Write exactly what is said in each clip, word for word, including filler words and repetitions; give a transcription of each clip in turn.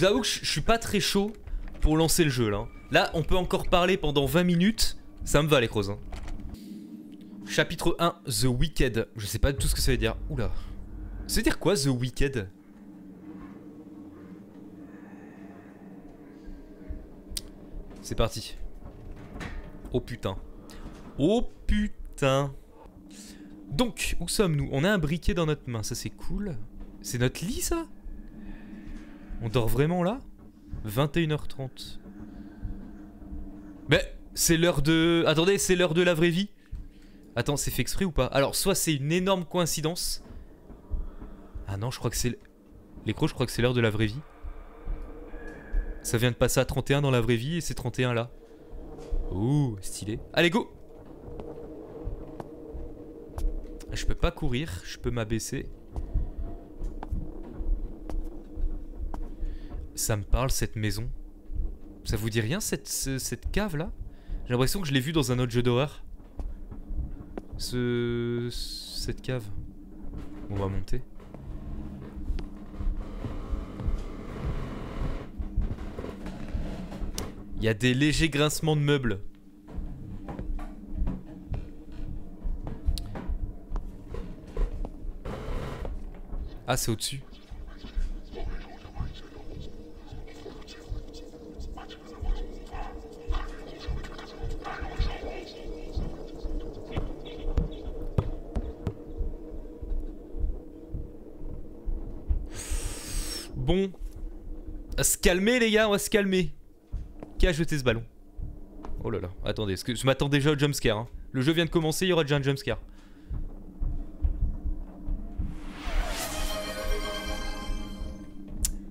vous avoue que je suis pas très chaud pour lancer le jeu là. Là on peut encore parler pendant vingt minutes, ça me va les crozes. Hein. Chapitre un, The Wicked. Je sais pas du tout ce que ça veut dire. Oula. Ça veut dire quoi The Wicked? C'est parti. Oh putain. Oh putain. Donc, où sommes-nous? On a un briquet dans notre main, ça c'est cool. C'est notre lit ça? On dort vraiment là? Vingt et une heures trente. Mais c'est l'heure de... Attendez, c'est l'heure de la vraie vie. Attends, c'est fait exprès ou pas? Alors, soit c'est une énorme coïncidence. Ah non, je crois que c'est... Les crocs, je crois que c'est l'heure de la vraie vie. Ça vient de passer à trente et un dans la vraie vie et c'est trente et un là. Ouh, stylé. Allez, go! Je peux pas courir, je peux m'abaisser. Ça me parle cette maison. Ça vous dit rien cette, cette cave là? J'ai l'impression que je l'ai vue dans un autre jeu d'horreur. Ce... Cette cave. On va monter. Il y a des légers grincements de meubles. Ah, c'est au-dessus. Bon, à se calmer les gars, on va se calmer. Qui a jeté ce ballon? Oh là là, attendez, parce que je m'attends déjà au jumpscare. Hein. Le jeu vient de commencer, il y aura déjà un jumpscare.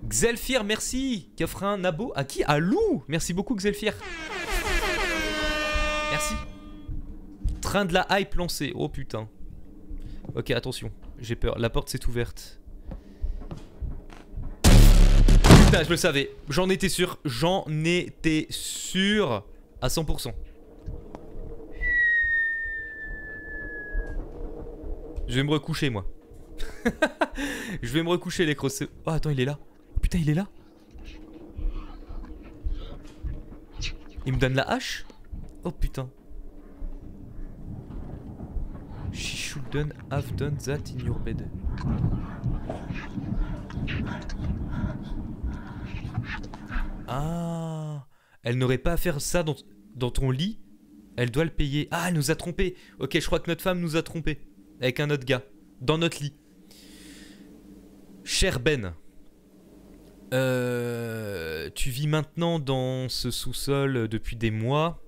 Xelfir, merci, qui offre un nabo. À qui? À Lou. Merci beaucoup Xelfir. Merci. Train de la hype lancé. Oh putain. Ok, attention, j'ai peur. La porte s'est ouverte. Putain, je le savais. J'en étais sûr. J'en étais sûr à cent pour cent. Je vais me recoucher moi. Je vais me recoucher les crosses. Oh attends, il est là. Putain, il est là. Il me donne la hache. Oh putain. She shouldn't have done that in your bed. Ah. Elle n'aurait pas à faire ça dans, dans ton lit. Elle doit le payer. Ah, elle nous a trompés. Ok, je crois que notre femme nous a trompés. Avec un autre gars. Dans notre lit. Cher Ben. Euh, tu vis maintenant dans ce sous-sol depuis des mois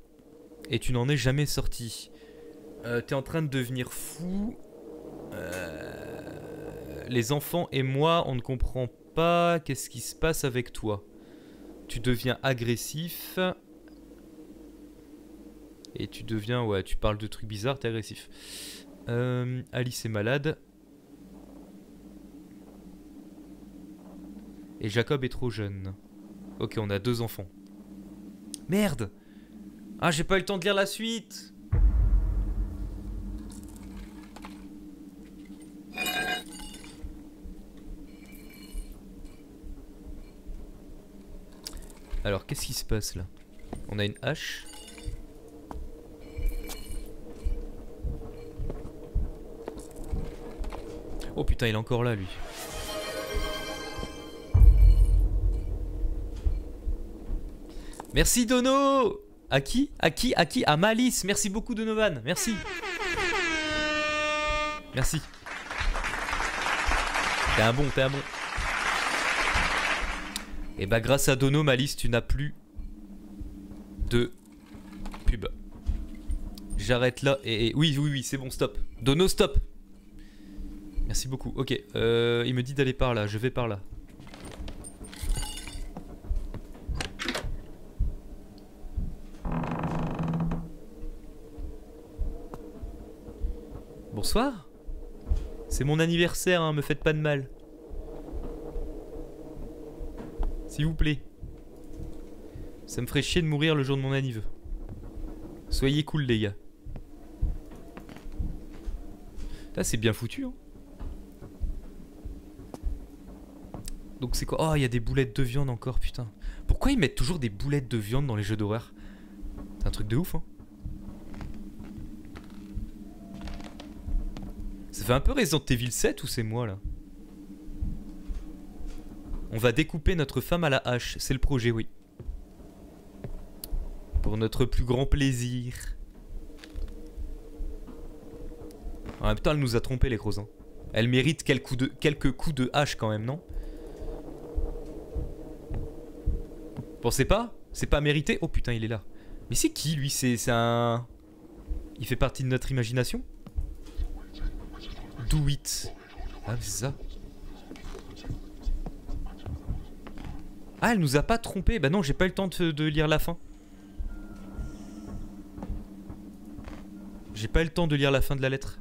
et tu n'en es jamais sorti. Euh, t'es en train de devenir fou. Euh, les enfants et moi, on ne comprend pas qu'est-ce qui se passe avec toi. Tu deviens agressif et tu deviens, ouais, tu parles de trucs bizarres, t'es agressif. Euh, Alice est malade. Et Jacob est trop jeune. Ok, on a deux enfants. Merde! Ah, j'ai pas eu le temps de lire la suite! Alors, qu'est-ce qui se passe là? On a une hache. Oh putain, il est encore là, lui. Merci Dono. À qui? À qui? À qui? À Malice. Merci beaucoup Donovan. Merci. Merci. T'es un bon, t'es un bon. Et bah grâce à Dono Malice, tu n'as plus de pub. J'arrête là et, et... Oui, oui, oui, c'est bon, stop. Dono, stop. Merci beaucoup. Ok, euh, il me dit d'aller par là. Je vais par là. Bonsoir. C'est mon anniversaire, hein, me faites pas de mal. S'il vous plaît. Ça me ferait chier de mourir le jour de mon anniv. Soyez cool les gars. Là c'est bien foutu. Hein. Donc c'est quoi? Oh, il y a des boulettes de viande encore, putain. Pourquoi ils mettent toujours des boulettes de viande dans les jeux d'horreur? C'est un truc de ouf, hein. Ça fait un peu Resident Evil sept ou c'est moi, là? On va découper notre femme à la hache, c'est le projet, oui. Pour notre plus grand plaisir. Ah putain, elle nous a trompés, les gros, hein. Elle mérite quelques coups de, quelques coups de hache quand même, non? Pensez pas? C'est pas mérité? Oh putain, il est là. Mais c'est qui lui? C'est un... Il fait partie de notre imagination? Do it. Ah c'est ça. Ah elle nous a pas trompé. Bah non, j'ai pas eu le temps de, de lire la fin. J'ai pas eu le temps de lire la fin de la lettre.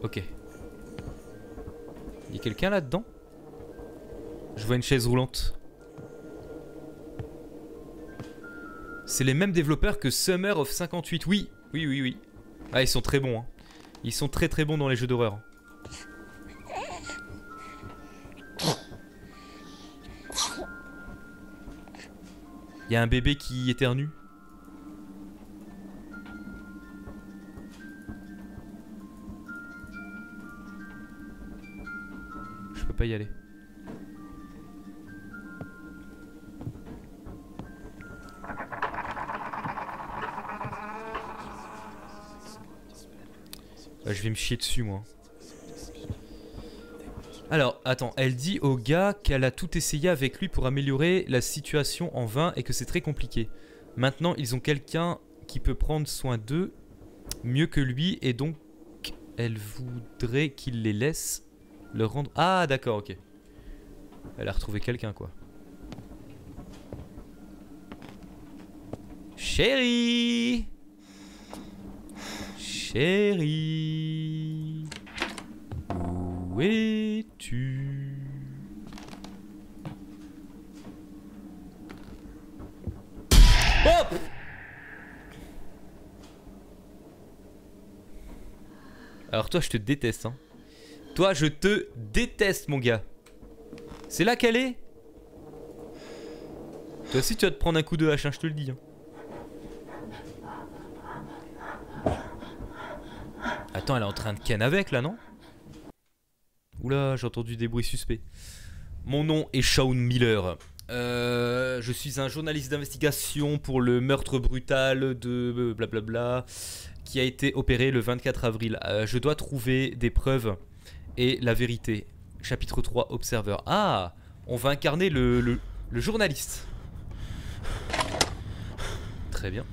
Ok. Il y a quelqu'un là-dedans? Je vois une chaise roulante. C'est les mêmes développeurs que Summer of cinquante-huit. Oui, oui, oui, oui. Ah, ils sont très bons, hein. Ils sont très très bons dans les jeux d'horreur. Il y a un bébé qui éternue. Pas y aller. Bah, je vais me chier dessus, moi. Alors, attends, elle dit au gars qu'elle a tout essayé avec lui pour améliorer la situation en vain et que c'est très compliqué. Maintenant, ils ont quelqu'un qui peut prendre soin d'eux mieux que lui et donc elle voudrait qu'il les laisse. Le rendre... Ah d'accord, ok. Elle a retrouvé quelqu'un, quoi. Chérie, Chérie, où es-tu? Hop! Alors toi, je te déteste, hein. Toi, je te déteste, mon gars. C'est là qu'elle est? Toi aussi, tu vas te prendre un coup de hache, hein, je te le dis. Hein. Attends, elle est en train de ken avec, là, non? Oula, j'ai entendu des bruits suspects. Mon nom est Sean Miller. Euh, je suis un journaliste d'investigation pour le meurtre brutal de blablabla qui a été opéré le vingt-quatre avril. Euh, je dois trouver des preuves... Et la vérité, chapitre trois, observeur. Ah, on va incarner le, le, le journaliste. Très bien.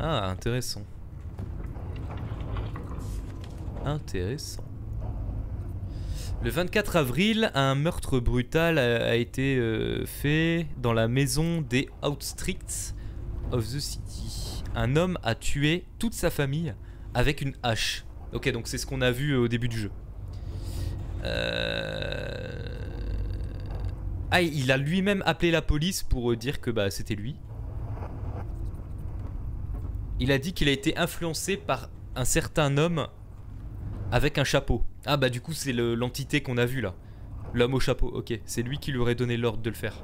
Ah, intéressant. Intéressant. Le vingt-quatre avril, un meurtre brutal a, a été euh, fait dans la maison des outskirts of the city. Un homme a tué toute sa famille avec une hache. Ok, donc c'est ce qu'on a vu au début du jeu. Euh... Ah, il a lui-même appelé la police pour dire que bah, c'était lui. Il a dit qu'il a été influencé par un certain homme avec un chapeau. Ah bah du coup c'est l'entité qu'on a vu là. L'homme au chapeau, ok. C'est lui qui lui aurait donné l'ordre de le faire.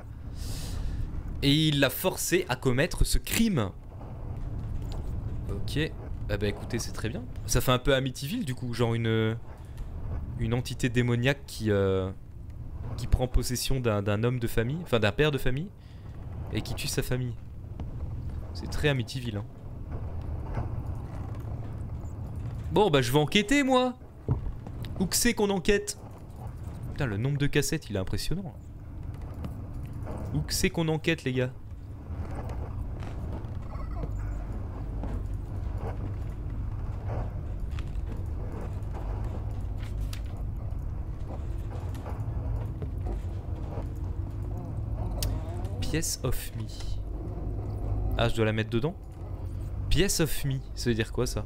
Et il l'a forcé à commettre ce crime. Ok, bah, bah écoutez, c'est très bien. Ça fait un peu Amityville du coup, genre une une entité démoniaque qui euh, qui prend possession d'un homme de famille, enfin d'un père de famille, et qui tue sa famille. C'est très Amityville, hein. Bon bah je vais enquêter, moi. Où que c'est qu'on enquête? Putain, le nombre de cassettes, il est impressionnant. Où que c'est qu'on enquête, les gars? Piece of me. Ah, je dois la mettre dedans? Piece of me, ça veut dire quoi ça?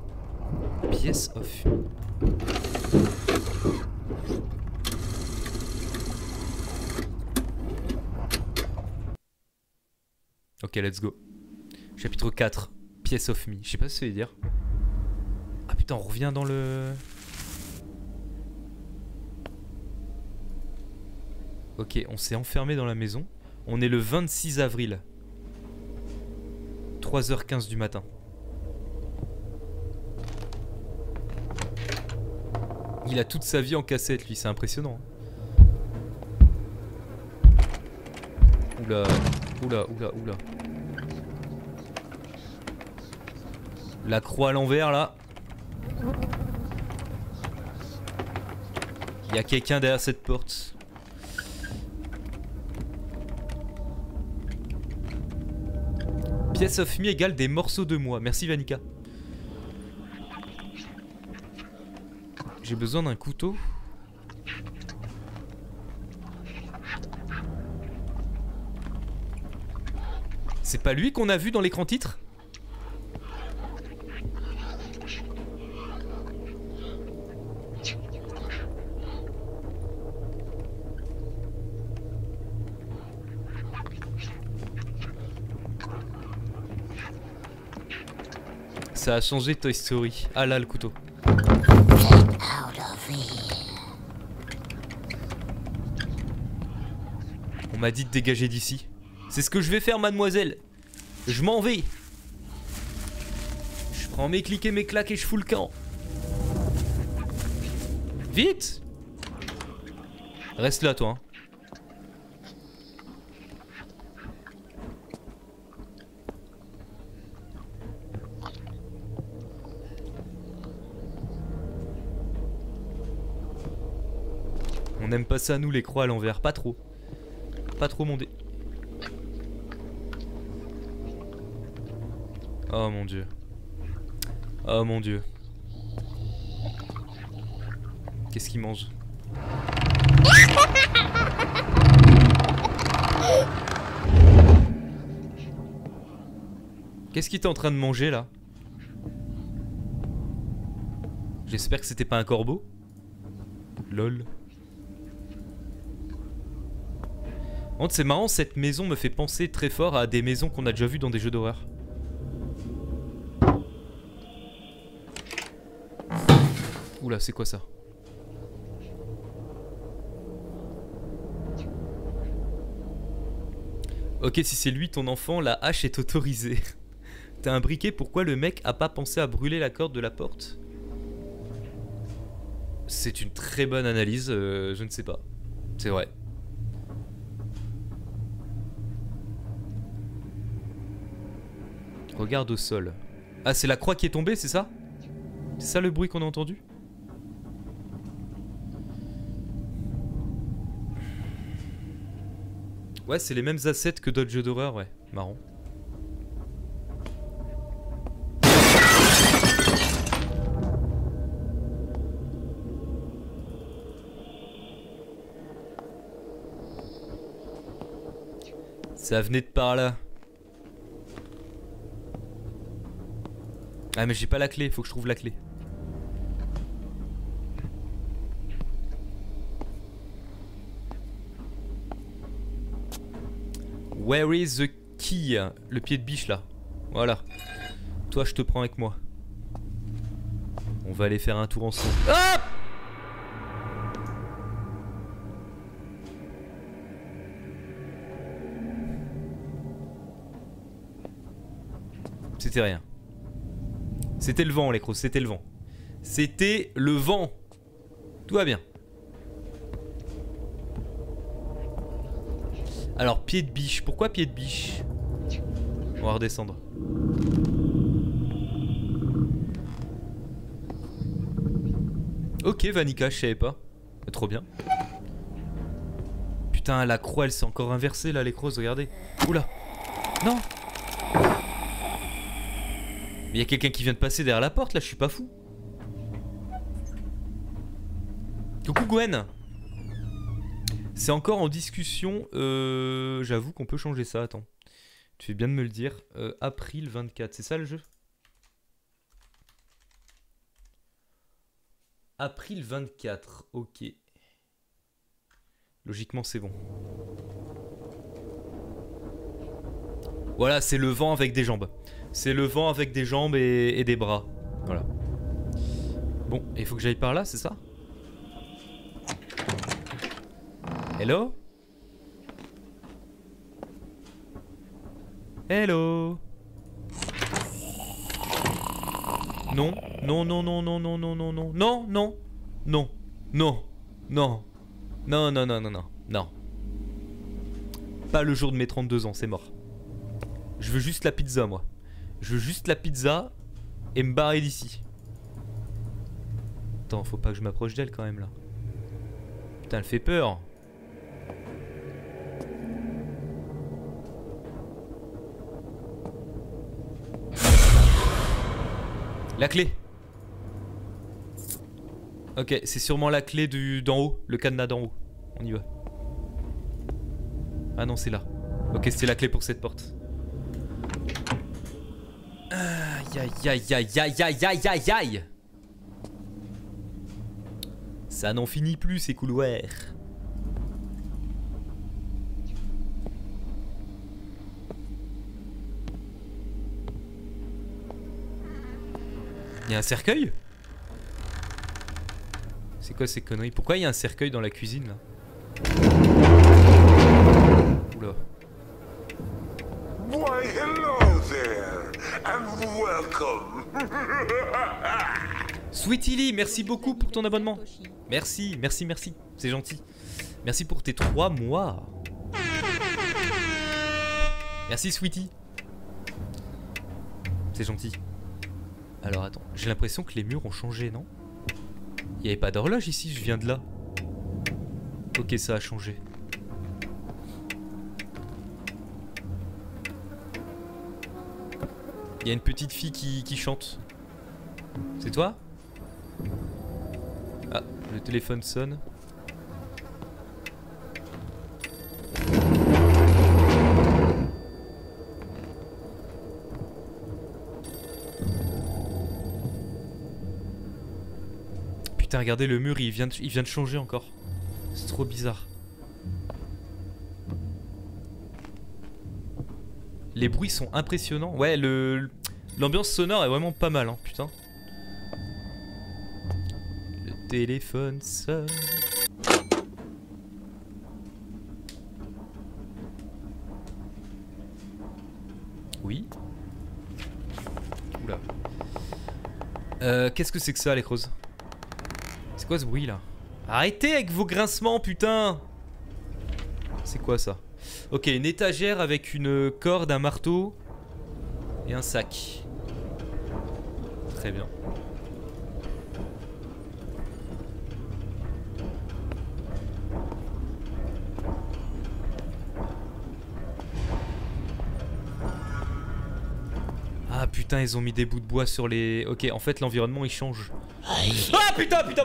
Pièce à feu. Ok, let's go. Chapitre quatre. Pièce of me. Je sais pas ce que ça veut dire. Ah putain, on revient dans le... Ok, on s'est enfermé dans la maison. On est le vingt-six avril. trois heures quinze du matin. Il a toute sa vie en cassette, lui. C'est impressionnant. Oula, oula, oula, oula. La croix à l'envers, là. Il y a quelqu'un derrière cette porte. Pièce of me égale des morceaux de moi. Merci Vanika. J'ai besoin d'un couteau. C'est pas lui qu'on a vu dans l'écran titre? Ça a changé Toy Story. Ah là, le couteau. On m'a dit de dégager d'ici. C'est ce que je vais faire, mademoiselle. Je m'en vais. Je prends mes clics et mes claques et je fous le camp. Vite. Reste là, toi. Hein. On aime pas ça, nous, les croix à l'envers. Pas trop. Pas trop mon dé. Oh mon dieu. Oh mon dieu. Qu'est-ce qu'il mange? Qu'est-ce qu'il était en train de manger, là? J'espère que c'était pas un corbeau. Lol. C'est marrant, cette maison me fait penser très fort à des maisons qu'on a déjà vues dans des jeux d'horreur. Oula, c'est quoi ça? Ok, si c'est lui ton enfant, la hache est autorisée. T'as un briquet, pourquoi le mec a pas pensé à brûler la corde de la porte? C'est une très bonne analyse, euh, je ne sais pas. C'est vrai. Regarde au sol. Ah, c'est la croix qui est tombée, c'est ça? C'est ça le bruit qu'on a entendu? Ouais, c'est les mêmes assets que d'autres jeux d'horreur, ouais. Marrant. Ça venait de par là. Ah mais j'ai pas la clé, faut que je trouve la clé. Where is the key? Le pied de biche là. Voilà. Toi je te prends avec moi. On va aller faire un tour ensemble. Ah! C'était rien. C'était le vent, les crocs, c'était le vent. C'était le vent. Tout va bien. Alors, pied de biche. Pourquoi pied de biche? On va redescendre. Ok, Vanika, je savais pas. Trop bien. Putain, la croix, elle s'est encore inversée, là, les crocs, regardez. Oula. Non. Mais y'a quelqu'un qui vient de passer derrière la porte là, je suis pas fou. Coucou Gwen. C'est encore en discussion, euh, j'avoue qu'on peut changer ça, attends. Tu fais bien de me le dire, euh, avril vingt-quatre, c'est ça le jeu? avril vingt-quatre, ok. Logiquement, c'est bon. Voilà, c'est le vent avec des jambes. C'est le vent avec des jambes et, et des bras. Voilà. Bon, il faut que j'aille par là, c'est ça? Hello? Hello? Non, non, non, non, non, non, non, non, non, non, non, non, non, non, non, non, non, non, non, non. Pas le jour de mes trente-deux ans, c'est mort. Je veux juste la pizza, moi. Je veux juste la pizza et me barrer d'ici. Attends, faut pas que je m'approche d'elle quand même, là. Putain, elle fait peur. La clé. Ok, c'est sûrement la clé du d'en haut, le cadenas d'en haut. On y va. Ah non, c'est là. Ok, c'est la clé pour cette porte. Aïe aïe aïe aïe aïe aïe aïe aïe aïe. Ça n'en finit plus ces couloirs. Il y a un cercueil? C'est quoi ces conneries? Pourquoi il y a un cercueil dans la cuisine là? Oula. Why hello there and welcome. Sweetie Lee, merci beaucoup pour ton abonnement. Merci, merci, merci. C'est gentil. Merci pour tes trois mois. Merci Sweetie. C'est gentil. Alors attends, j'ai l'impression que les murs ont changé, non? Il n'y avait pas d'horloge ici, je viens de là. Ok, ça a changé. Il y a une petite fille qui, qui chante. C'est toi? Ah, le téléphone sonne. Regardez le mur, il vient de, il vient de changer encore. C'est trop bizarre. Les bruits sont impressionnants. Ouais, le l'ambiance sonore est vraiment pas mal, hein, putain. Le téléphone sonne. Oui. Oula. Euh, qu'est-ce que c'est que ça, les creuses? C'est quoi ce bruit là? Arrêtez avec vos grincements, putain! C'est quoi ça? Ok, une étagère avec une corde, un marteau et un sac. Très bien. Ah putain, ils ont mis des bouts de bois sur les... Ok, en fait l'environnement il change. Ah putain putain.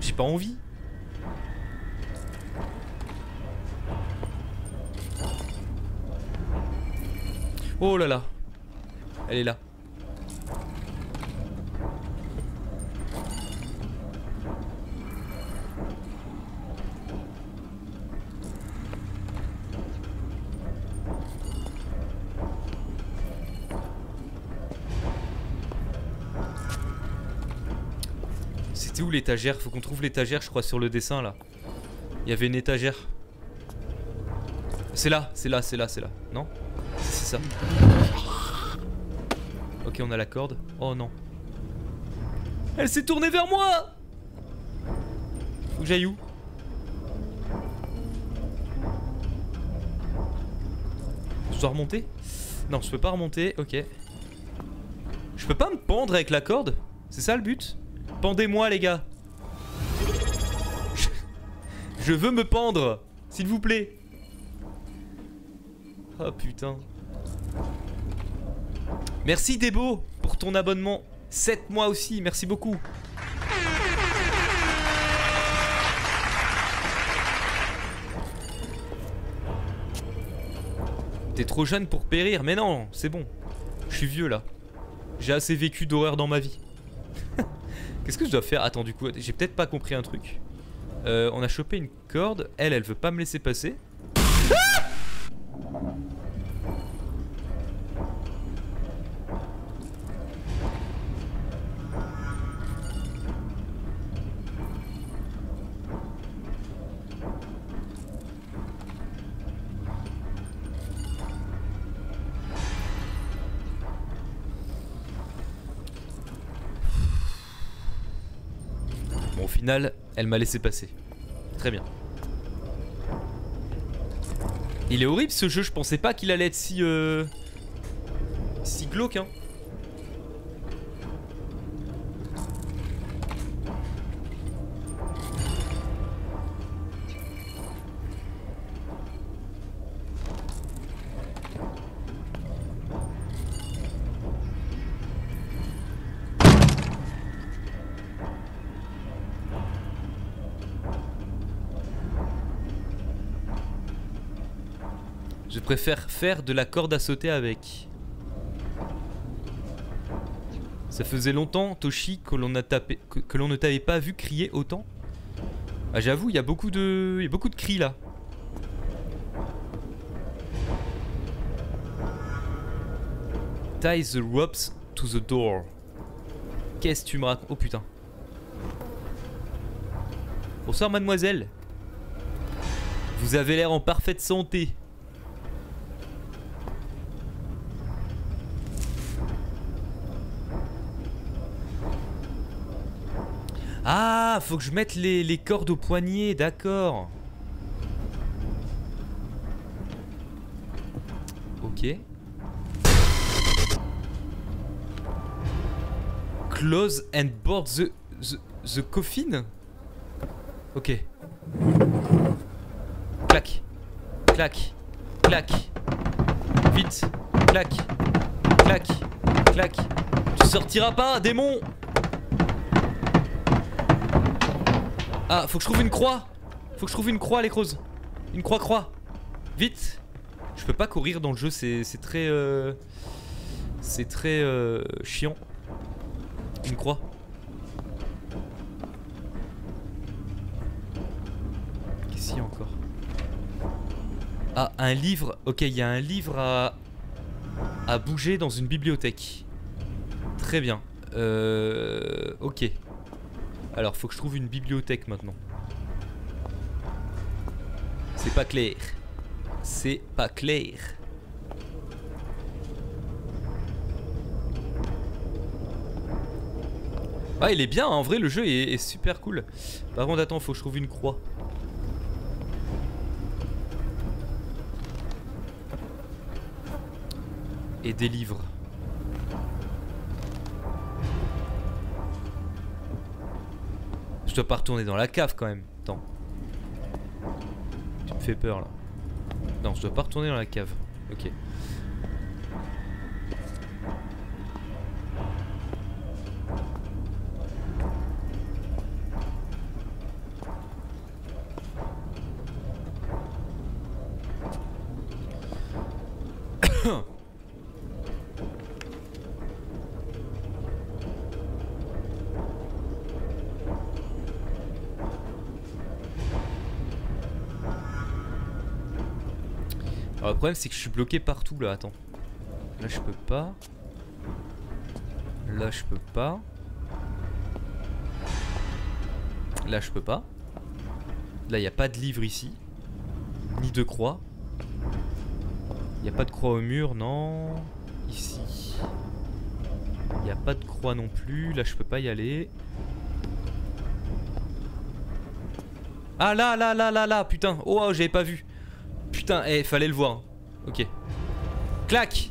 J'ai pas envie. Oh là là. Elle est là. C'était où l'étagère? Faut qu'on trouve l'étagère, je crois, sur le dessin là. Il y avait une étagère. C'est là, c'est là, c'est là, c'est là. Non? C'est ça. Ok, on a la corde. Oh non. Elle s'est tournée vers moi! Faut que j'aille où? Je dois remonter? Non, je peux pas remonter, ok. Je peux pas me pendre avec la corde? C'est ça le but? Pendez-moi les gars. Je veux me pendre, s'il vous plaît. Oh putain. Merci Debo pour ton abonnement. sept mois aussi, merci beaucoup. T'es trop jeune pour périr, mais non, c'est bon. Je suis vieux là. J'ai assez vécu d'horreur dans ma vie. Qu'est-ce que je dois faire? Attends, du coup, j'ai peut-être pas compris un truc. Euh, on a chopé une corde. Elle, elle veut pas me laisser passer. Ah! Bon, au final... elle m'a laissé passer. Très bien. Il est horrible ce jeu, je pensais pas qu'il allait être si... Euh, si glauque, hein. Je préfère faire de la corde à sauter avec. Ça faisait longtemps, Toshi, que l'on que, que l'on ne t'avait pas vu crier autant. Ah, j'avoue, il y a beaucoup de, il y a beaucoup de cris là. Tie the ropes to the door. Qu'est-ce que tu me racontes? Oh putain. Bonsoir mademoiselle. Vous avez l'air en parfaite santé. Ah, faut que je mette les, les cordes au poignet, d'accord. Ok. Close and board the, the, the coffin. Ok. Clac. Clac. Clac. Vite. Clac. Clac. Clac. Tu sortiras pas, démon! Ah, faut que je trouve une croix. Faut que je trouve une croix, les crozes. Une croix, croix. Vite. Je peux pas courir dans le jeu, c'est très... Euh, c'est très euh, chiant. Une croix. Qu'est-ce qu'il y a encore? Ah, un livre. Ok, il y a un livre à... à bouger dans une bibliothèque. Très bien. Euh... Ok. Alors, faut que je trouve une bibliothèque maintenant. C'est pas clair. C'est pas clair. Ah, il est bien, hein, en vrai, le jeu est, est super cool. Par contre, attends, faut que je trouve une croix. Et des livres. Je dois pas retourner dans la cave quand même. Attends. Tu me fais peur là. Non, je dois pas retourner dans la cave. Ok. Alors le problème c'est que je suis bloqué partout là, attends. Là je peux pas. Là je peux pas. Là je peux pas. Là il n'y a pas de livre ici. Ni de croix. Il n'y a pas de croix au mur, non. Ici. Il n'y a pas de croix non plus. Là je peux pas y aller. Ah là là là là là, putain. Oh, oh j'avais pas vu. Putain, eh, fallait le voir. Ok. Clac.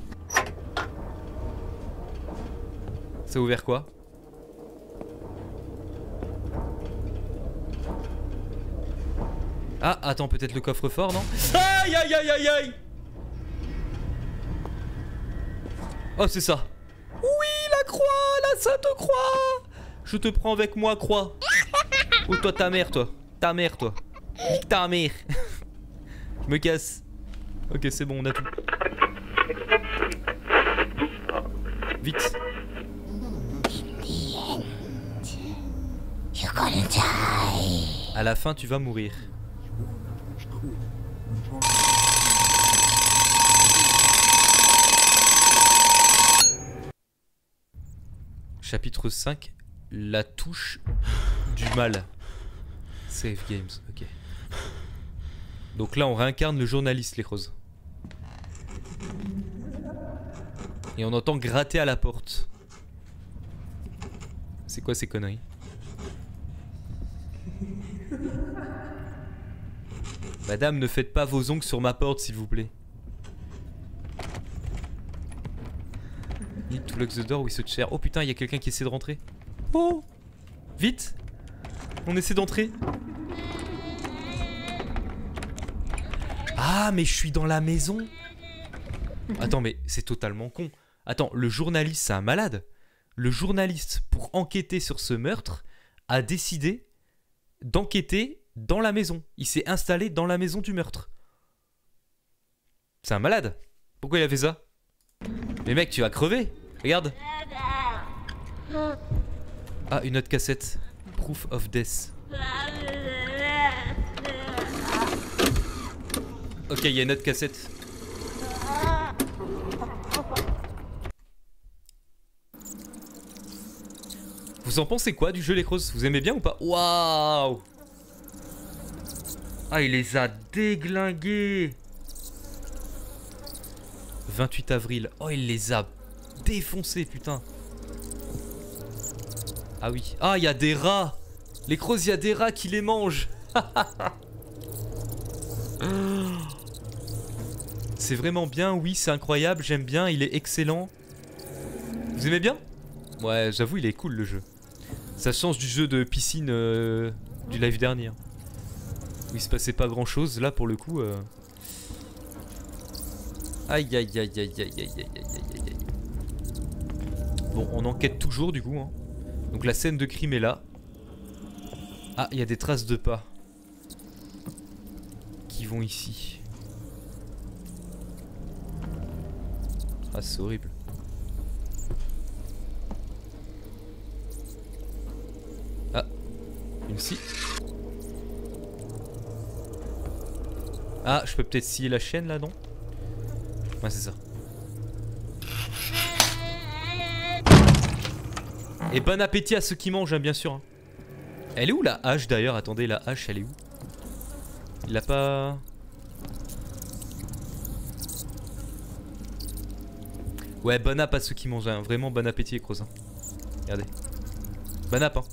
Ça a ouvert quoi? Ah, attends, peut-être le coffre-fort, non? Aïe, aïe, aïe, aïe, aïe. Oh, c'est ça. Oui, la croix, la sainte croix. Je te prends avec moi, croix. Ou toi, ta mère, toi. Ta mère, toi. Nique ta mère. Je me casse. Ok, c'est bon, on a tout. Vite. À la fin, tu vas mourir. Chapitre cinq, la touche du mal. Save games, ok. Donc là on réincarne le journaliste, les roses. Et on entend gratter à la porte. C'est quoi ces conneries? Madame, ne faites pas vos ongles sur ma porte s'il vous plaît. Need to lock the door with a chair. Oh putain, il y a quelqu'un qui essaie de rentrer. Oh, vite. On essaie d'entrer. Ah mais je suis dans la maison. Attends, mais c'est totalement con. Attends, le journaliste c'est un malade. Le journaliste pour enquêter sur ce meurtre a décidé d'enquêter dans la maison. Il s'est installé dans la maison du meurtre. C'est un malade. Pourquoi il a fait ça? Mais mec, tu vas crever. Regarde. Ah, une autre cassette. Proof of Death. Ok, il y a une autre cassette. Vous en pensez quoi du jeu les Crozes? Vous aimez bien ou pas? Waouh! Ah, il les a déglingués. Vingt-huit avril. Oh, il les a défoncés, putain. Ah oui. Ah, il y a des rats. Les Crozes, il y a des rats qui les mangent. C'est vraiment bien, oui, c'est incroyable, j'aime bien, il est excellent. Vous aimez bien? Ouais, j'avoue, il est cool le jeu. Ça change du jeu de piscine euh, du live dernier. Où il se passait pas grand chose, là pour le coup... Euh... Aïe aïe aïe aïe aïe aïe aïe aïe aïe. Bon, on enquête toujours du coup hein. Donc la scène de crime est là. Ah, il y a des traces de pas qui vont ici. Ah, c'est horrible. Ah, une scie. Ah, je peux peut-être scier la chaîne là, non? Ouais, c'est ça. Et bon appétit à ceux qui mangent, hein, bien sûr. Hein. Elle est où la hache d'ailleurs? Attendez, la hache, elle est où? Il l'a pas... Ouais, bon app à ceux qui mangent, hein. Vraiment bon appétit, les Crozes. Hein. Regardez. Bon app, hein.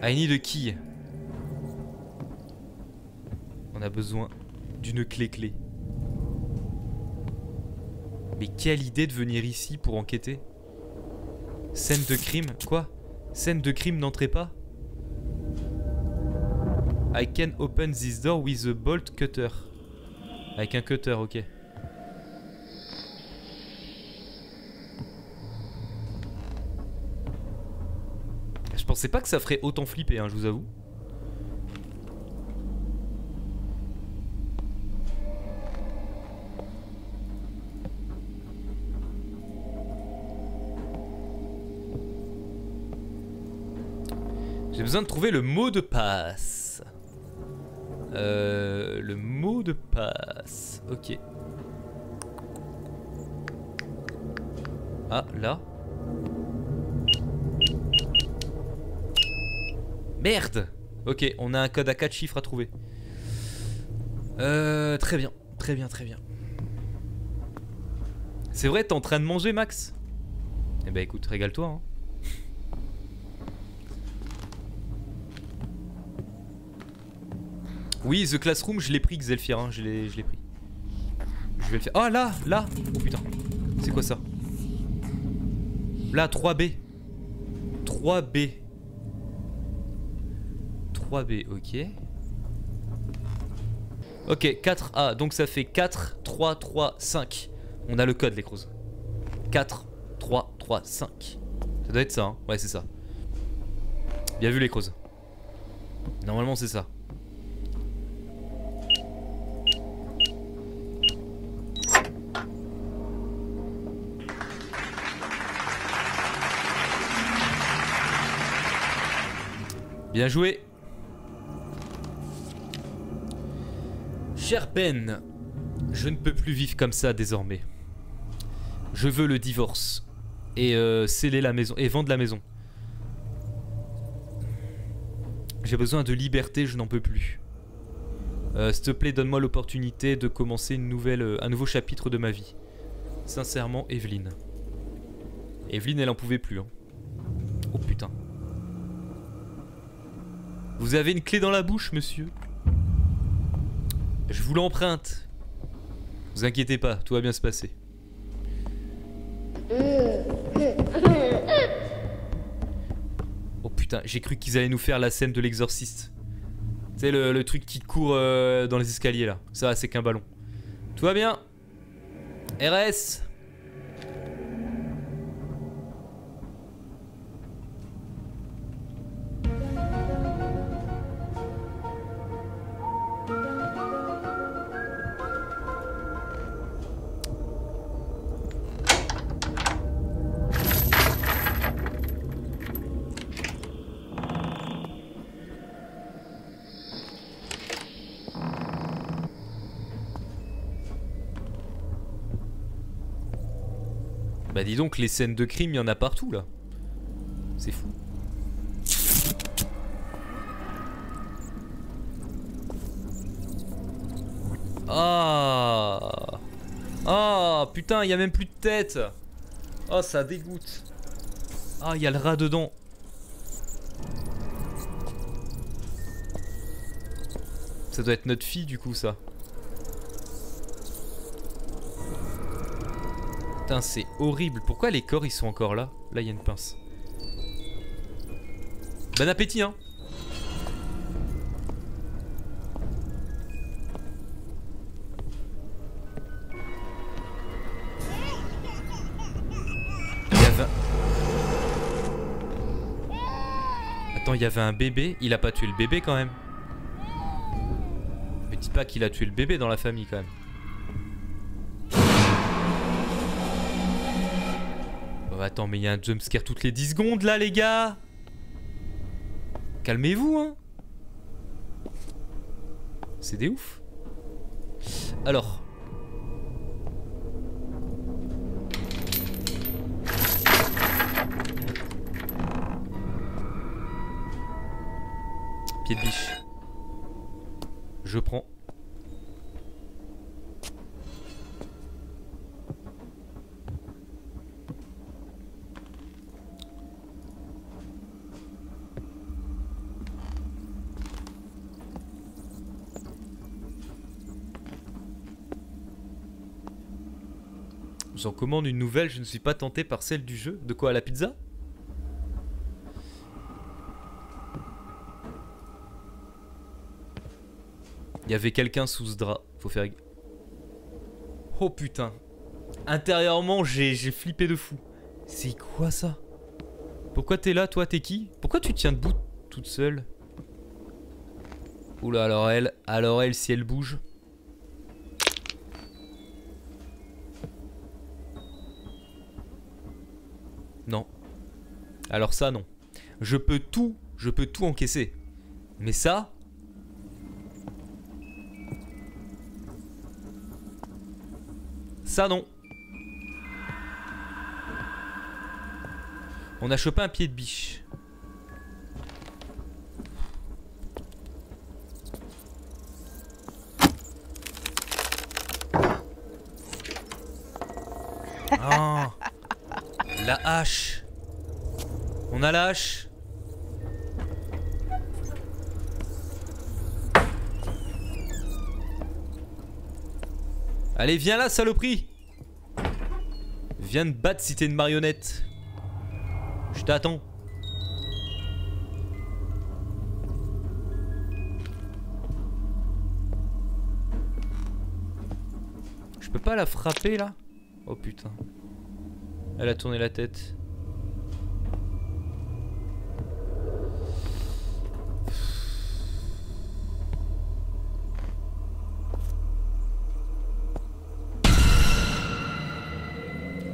I need a key. On a besoin d'une clé-clé. Mais quelle idée de venir ici pour enquêter. Scène de crime, quoi? Scène de crime, n'entrez pas. I can open this door with a bolt cutter. Avec un cutter, ok. Je pensais pas que ça ferait autant flipper, hein, je vous avoue. J'ai besoin de trouver le mot de passe. Euh, le mot de passe. Ok. Ah, là. Merde. Ok, on a un code à quatre chiffres à trouver. Euh, très bien, très bien, très bien. C'est vrai, t'es en train de manger, Max? Eh ben écoute, régale-toi. Hein. Oui, The Classroom, je l'ai pris, Xelfir, hein, je l'ai pris. Je vais le faire. Ah, là, là. Oh putain. C'est quoi ça? Là, trois B. trois B. trois B, ok. Ok, quatre A. Donc ça fait quatre, trois, trois, cinq. On a le code, les crocs. quatre, trois, trois, cinq. Ça doit être ça, hein. Ouais, c'est ça. Bien vu, les crocs. Normalement, c'est ça. Bien joué. Cher Ben, je ne peux plus vivre comme ça désormais. Je veux le divorce et euh, sceller la maison et vendre la maison. J'ai besoin de liberté, je n'en peux plus. Euh, S'il te plaît, donne-moi l'opportunité de commencer une nouvelle, un nouveau chapitre de ma vie. Sincèrement, Evelyne. Evelyne, elle en pouvait plus. Hein. Oh putain. Vous avez une clé dans la bouche, monsieur. Je vous l'emprunte. Vous inquiétez pas, tout va bien se passer. Oh putain, j'ai cru qu'ils allaient nous faire la scène de l'exorciste. Tu sais, le, le truc qui court euh, dans les escaliers, là. Ça, c'est qu'un ballon. Tout va bien. R S. Bah dis donc, les scènes de crime, il y en a partout là. C'est fou. Ah. Ah putain, il y a même plus de tête. Oh, ça dégoûte. Ah, il y a le rat dedans. Ça doit être notre fille du coup, ça. Putain, c'est horrible. Pourquoi les corps ils sont encore là? Là, il y a une pince. Bon appétit, hein. Il y avait... Attends, il y avait un bébé. Il a pas tué le bébé quand même. Mais dis pas qu'il a tué le bébé dans la famille quand même. Attends, mais il y a un jumpscare toutes les dix secondes là, les gars. Calmez-vous, hein. C'est des ouf. Alors. Pied de biche. Je prends. J'en commande une nouvelle, je ne suis pas tenté par celle du jeu. De quoi, à la pizza? Il y avait quelqu'un sous ce drap, faut faire... Oh putain. Intérieurement, j'ai flippé de fou. C'est quoi ça? Pourquoi t'es là, toi? T'es qui? Pourquoi tu tiens debout toute seule? Oula, alors elle, alors elle, si elle bouge... Non. Alors ça, non. Je peux tout, je peux tout encaisser. Mais ça... Ça, non. On a chopé un pied de biche. Ah. La hache. On a la hache. Allez, viens là, saloperie. Viens te battre si t'es une marionnette. Je t'attends. Je peux pas la frapper là? Oh putain. Elle a tourné la tête.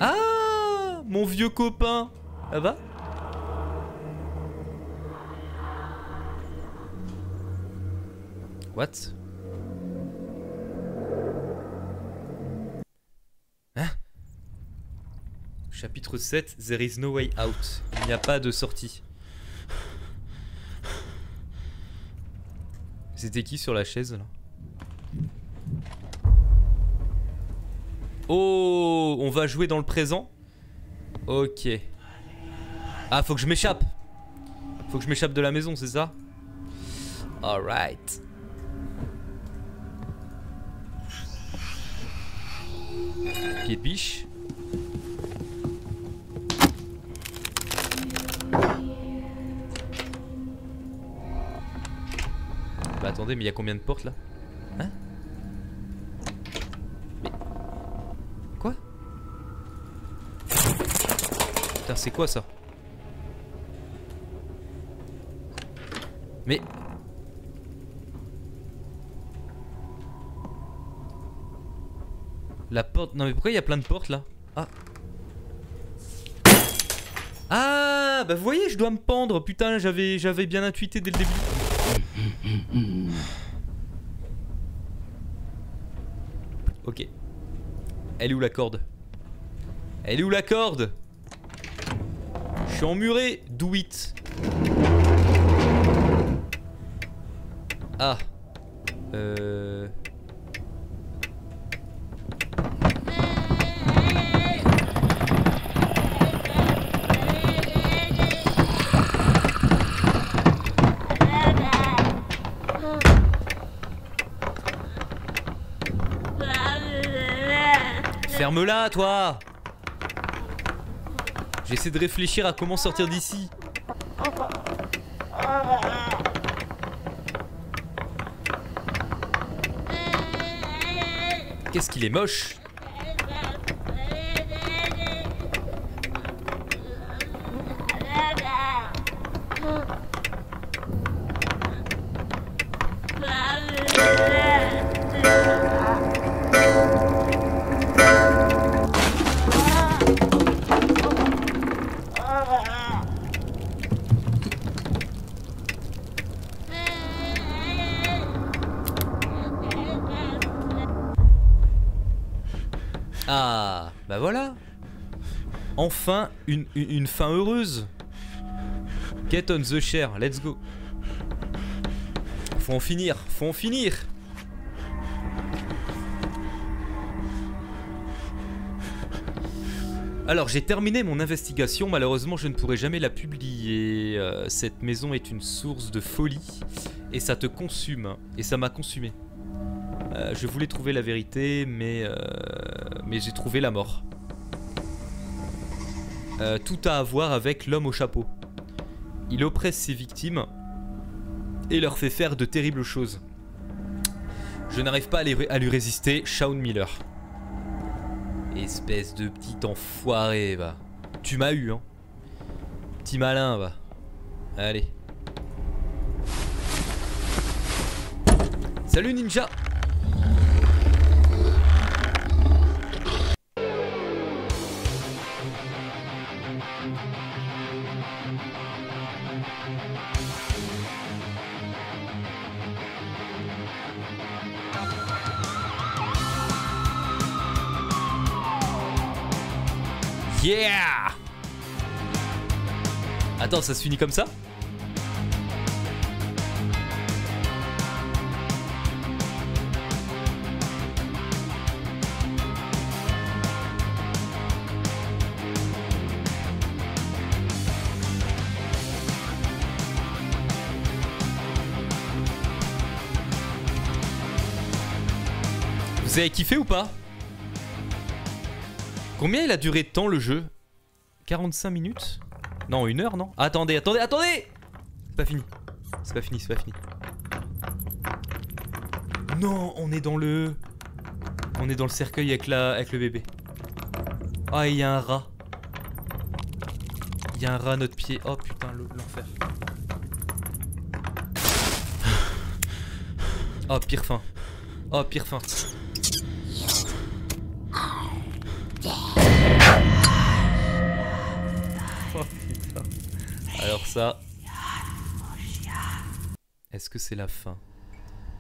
Ah, mon vieux copain. Ça va? What? Hein? Chapitre sept, There is no way out. Il n'y a pas de sortie. C'était qui sur la chaise là? Oh, on va jouer dans le présent. Ok. Ah, faut que je m'échappe. Faut que je m'échappe de la maison, c'est ça? Alright. Pied de biche. Bah attendez, mais il y a combien de portes là? Hein? Putain, c'est quoi ça? Mais... La porte... Non mais pourquoi il y a plein de portes là? Ah... Ah bah vous voyez, je dois me pendre. Putain, j'avais j'avais bien intuité dès le début. Ok. Elle est où la corde? Elle est où la corde? Je suis emmuré, do it. Ah. Euh... Ferme-la, toi. J'essaie de réfléchir à comment sortir d'ici. Qu'est-ce qu'il est moche. Ah, bah voilà. Enfin, une, une, une fin heureuse. Get on the chair, let's go. Faut en finir, faut en finir. Alors, j'ai terminé mon investigation. Malheureusement, je ne pourrai jamais la publier. Euh, cette maison est une source de folie. Et ça te consume. Et ça m'a consumé. Euh, je voulais trouver la vérité, mais... Euh... mais j'ai trouvé la mort. Euh, tout a à voir avec l'homme au chapeau. Il oppresse ses victimes et leur fait faire de terribles choses. Je n'arrive pas à, les, à lui résister, Sean Miller. Espèce de petit enfoiré, bah. Tu m'as eu, hein. Petit malin, bah. Allez. Salut ninja! Yeah! Attends, ça se finit comme ça? Vous avez kiffé ou pas? Combien il a duré de temps le jeu? quarante-cinq minutes? Non, une heure, non? Attendez, attendez, attendez! C'est pas fini. C'est pas fini, c'est pas fini. Non, on est dans le... On est dans le cercueil avec, la... avec le bébé. Ah, il y a un rat. Il y a un rat à notre pied. Oh putain, l'enfer. Oh, pire fin. Oh, pire fin. Oh putain. Alors ça... Est-ce que c'est la fin?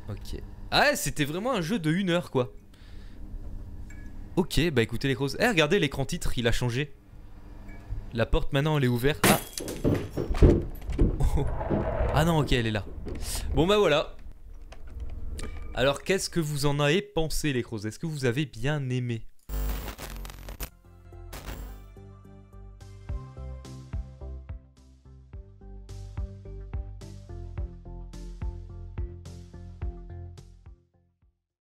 Ok. Ah, c'était vraiment un jeu de une heure, quoi. Ok, bah écoutez les grosses... Eh, regardez l'écran titre, il a changé. La porte maintenant elle est ouverte. Ah oh. Ah non, ok, elle est là. Bon bah voilà. Alors qu'est-ce que vous en avez pensé les grosses? Est-ce que vous avez bien aimé?